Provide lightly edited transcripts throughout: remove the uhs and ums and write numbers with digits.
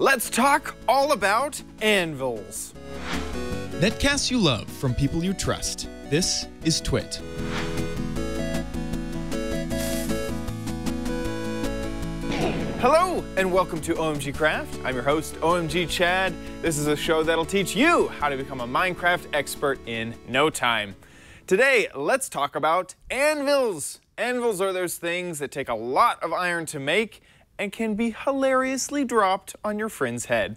Let's talk all about anvils. Netcasts you love from people you trust. This is TWIT. Hello and welcome to OMG Craft. I'm your host, OMG Chad. This is a show that'll teach you how to become a Minecraft expert in no time. Today, let's talk about anvils. Anvils are those things that take a lot of iron to make and can be hilariously dropped on your friend's head.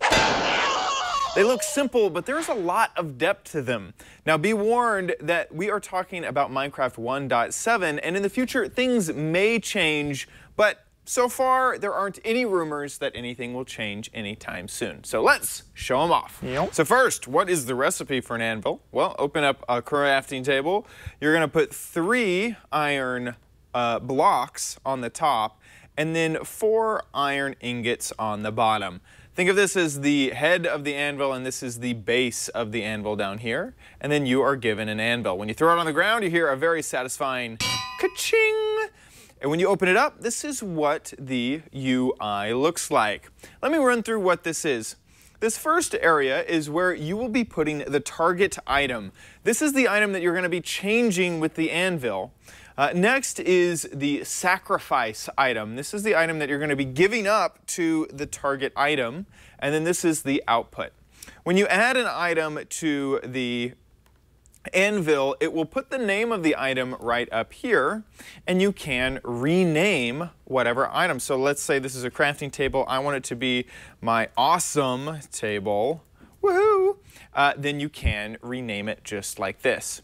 They look simple, but there's a lot of depth to them. Now be warned that we are talking about Minecraft 1.7, and in the future, things may change, but so far, there aren't any rumors that anything will change anytime soon. So let's show them off. Yep. So first, what is the recipe for an anvil? Well, open up a crafting table. You're gonna put 3 iron blocks on the top and then 4 iron ingots on the bottom. Think of this as the head of the anvil, and this is the base of the anvil down here. And then you are given an anvil. When you throw it on the ground, you hear a very satisfying ka-ching. And when you open it up, this is what the UI looks like. Let me run through what this is. This first area is where you will be putting the target item. This is the item that you're going to be changing with the anvil. Next is the sacrifice item. This is the item that you're going to be giving up to the target item. And then this is the output. When you add an item to the anvil, it will put the name of the item right up here, and you can rename whatever item. So let's say this is a crafting table. I want it to be my awesome table. Woohoo! Then you can rename it just like this.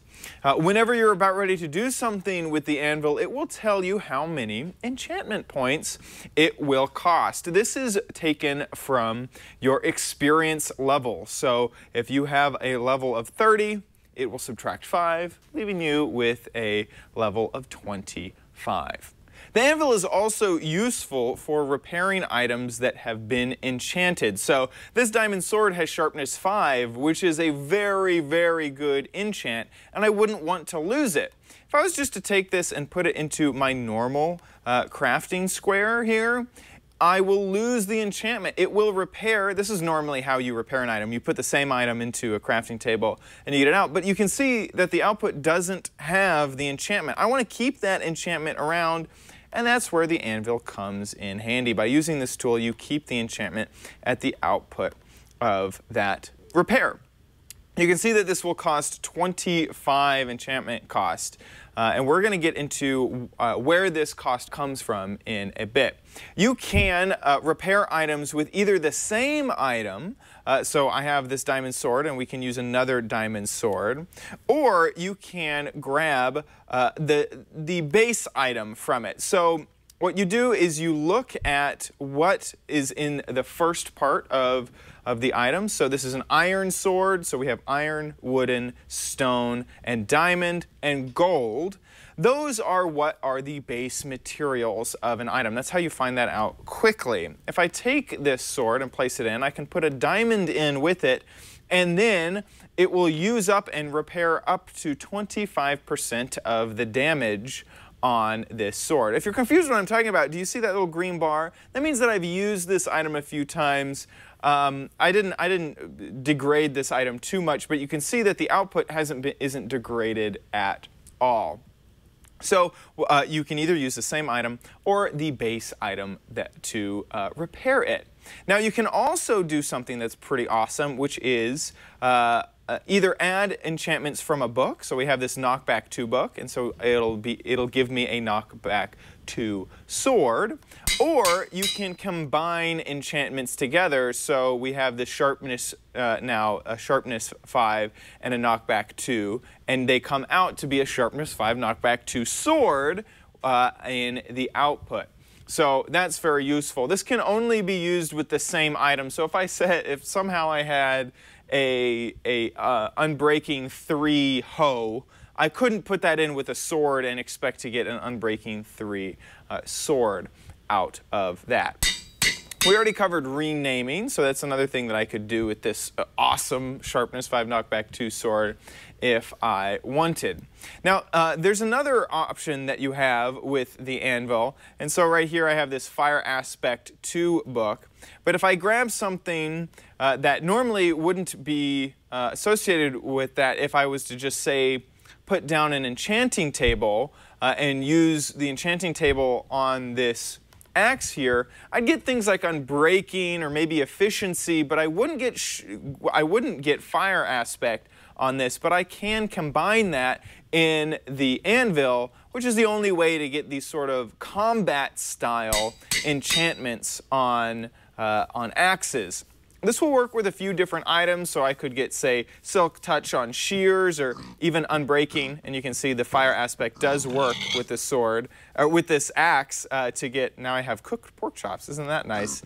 Whenever you're about ready to do something with the anvil, it will tell you how many enchantment points it will cost. This is taken from your experience level. So if you have a level of 30, it will subtract 5, leaving you with a level of 25. The anvil is also useful for repairing items that have been enchanted. So this diamond sword has sharpness 5, which is a very, very good enchant, and I wouldn't want to lose it. If I was just to take this and put it into my normal crafting square here, I will lose the enchantment. It will repair. This is normally how you repair an item. You put the same item into a crafting table and you get it out. But you can see that the output doesn't have the enchantment. I want to keep that enchantment around, and that's where the anvil comes in handy. By using this tool, you keep the enchantment at the output of that repair. You can see that this will cost 25 enchantment cost. And we're going to get into where this cost comes from in a bit. You can repair items with either the same item, so I have this diamond sword and we can use another diamond sword, or you can grab the base item from it. So what you do is you look at what is in the first part of the item. So this is an iron sword. So we have iron, wooden, stone, and diamond, and gold. Those are what are the base materials of an item. That's how you find that out quickly. If I take this sword and place it in, I can put a diamond in with it, and then it will use up and repair up to 25% of the damage on this sword. If you're confused what I'm talking about, do you see that little green bar? That means that I've used this item a few times. I didn't degrade this item too much, but you can see that the output isn't degraded at all. So you can either use the same item or the base item to repair it. Now you can also do something that's pretty awesome, which is either add enchantments from a book. So we have this knockback 2 book, and so it'll give me a knockback 2 sword, or you can combine enchantments together. So we have the sharpness now a sharpness 5 and a knockback 2, and they come out to be a sharpness 5 knockback 2 sword in the output. So that's very useful. This can only be used with the same item. So if I said, if somehow I had a unbreaking 3 hoe, I couldn't put that in with a sword and expect to get an unbreaking 3 sword out of that. We already covered renaming, so that's another thing that I could do with this awesome sharpness 5 knockback 2 sword if I wanted. Now, there's another option that you have with the anvil, and so right here I have this Fire Aspect 2 book, but if I grab something that normally wouldn't be associated with that, if I was to just say put down an enchanting table and use the enchanting table on this axe here, I'd get things like unbreaking or maybe efficiency, but I wouldn't get fire aspect on this, but I can combine that in the anvil, which is the only way to get these sort of combat style enchantments on axes. This will work with a few different items, so I could get, say, Silk Touch on shears or even unbreaking, and you can see the fire aspect does work with this sword, or with this axe to get, now I have cooked pork chops, isn't that nice?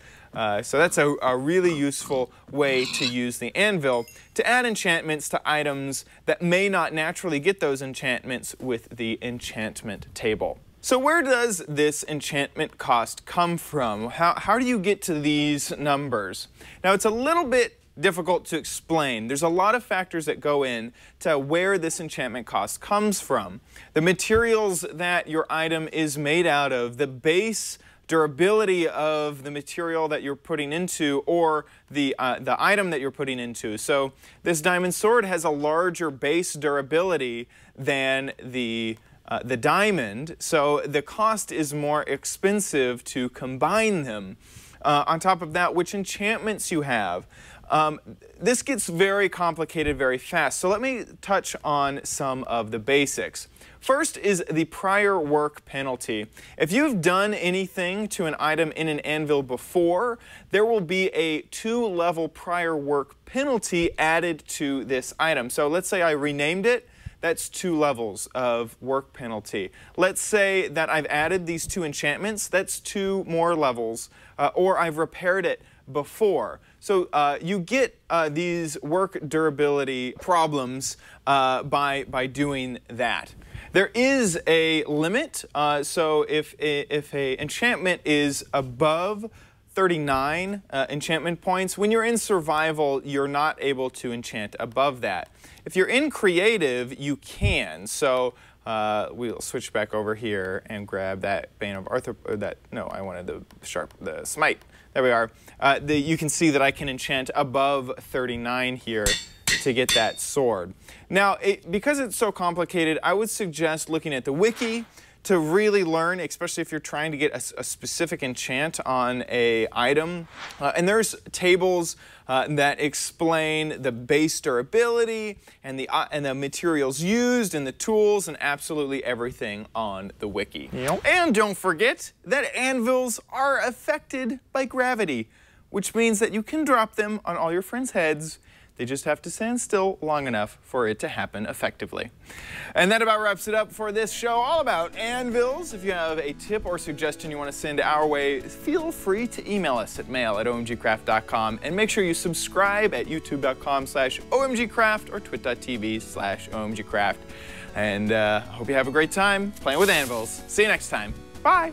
So that's a really useful way to use the anvil, to add enchantments to items that may not naturally get those enchantments with the enchantment table. So where does this enchantment cost come from? How do you get to these numbers? Now, it's a little bit difficult to explain. There's a lot of factors that go in to where this enchantment cost comes from. The materials that your item is made out of, the base durability of the material that you're putting into, or the item that you're putting into. So this diamond sword has a larger base durability than the diamond, so the cost is more expensive to combine them. On top of that, which enchantments you have. This gets very complicated very fast, so let me touch on some of the basics. First is the prior work penalty. If you've done anything to an item in an anvil before, there will be a 2-level prior work penalty added to this item. So let's say I renamed it. That's 2 levels of work penalty. Let's say that I've added these 2 enchantments. That's 2 more levels, or I've repaired it before. So you get these work durability problems by doing that. There is a limit. So if a enchantment is above 39 enchantment points. When you're in survival, you're not able to enchant above that. If you're in creative, you can. So we'll switch back over here and grab that Bane of Arthropods. I wanted the smite. There we are. You can see that I can enchant above 39 here to get that sword. Now, because it's so complicated, I would suggest looking at the wiki to really learn, especially if you're trying to get a specific enchant on a item. And there's tables that explain the base durability and the materials used and the tools and absolutely everything on the wiki. Yep. And don't forget that anvils are affected by gravity, which means that you can drop them on all your friends' heads. They just have to stand still long enough for it to happen effectively. And that about wraps it up for this show all about anvils. If you have a tip or suggestion you want to send our way, feel free to email us at mail@omgcraft.com. And make sure you subscribe at youtube.com/omgcraft or twit.tv/omgcraft. And hope you have a great time playing with anvils. See you next time. Bye.